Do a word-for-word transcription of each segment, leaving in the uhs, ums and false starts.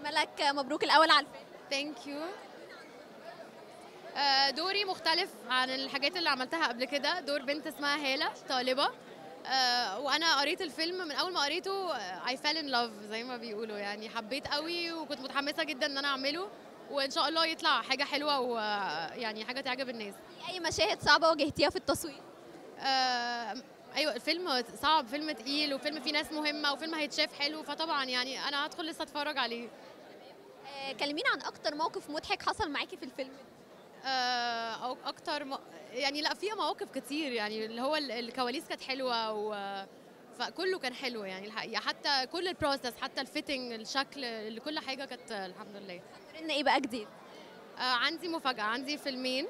ملك مبروك الأول على الفيلم. ثانك يو. دوري مختلف عن الحاجات اللي عملتها قبل كده، دور بنت اسمها هالة طالبة، وأنا قريت الفيلم من أول ما قريته I fell in love زي ما بيقولوا، يعني حبيت قوي وكنت متحمسة جدا إن أنا أعمله، وإن شاء الله يطلع حاجة حلوة ويعني حاجة تعجب الناس. في أي مشاهد صعبة واجهتيها في التصوير؟ ايوه، الفيلم صعب، فيلم تقيل، وفيلم فيه ناس مهمه، وفيلم هيتشاف حلو، فطبعا يعني انا هدخل لسه اتفرج عليه. آه، كلمينا عن اكتر موقف مضحك حصل معاكي في الفيلم. آه، او اكتر م... يعني لا، في مواقف كتير، يعني اللي هو الكواليس كانت حلوه و... فكله كان حلو يعني الحقيقه، حتى كل البروسس، حتى الفيتنج، الشكل، كل حاجه كانت الحمد لله. لنا ايه بقى جديد؟ آه، عندي مفاجاه، عندي فيلمين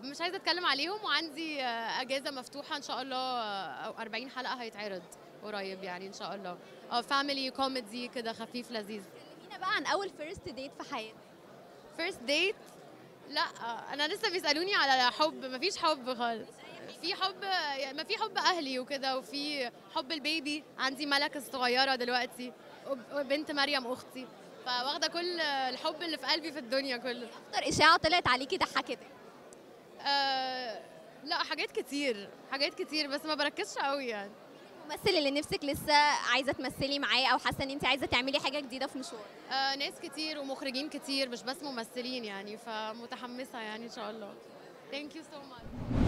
مش عايزه اتكلم عليهم، وعندي اجازه مفتوحه ان شاء الله، او أربعين حلقه هيتعرض قريب يعني ان شاء الله، اه فاميلي كوميدي كده خفيف لذيذ. كلمينا بقى عن اول فيرست ديت في حياتك. فيرست ديت؟ لا، انا لسه بيسالوني على حب، مفيش حب خالص، في حب ما في حب اهلي وكده، وفي حب البيبي، عندي ملك الصغيره دلوقتي وبنت مريم اختي، فواخده كل الحب اللي في قلبي في الدنيا كله. اكتر اشاعه طلعت عليكي ضحكتك؟ آه، لا، حاجات كتير حاجات كتير بس ما بركزش قوي. يعني الممثل اللي نفسك لسه عايزه تمثلي معاه، او حاسه ان انت عايزه تعملي حاجه جديده في مشوار؟ آه، ناس كتير ومخرجين كتير، مش بس ممثلين يعني، فمتحمسه يعني ان شاء الله. ثانك يو سو ماتش.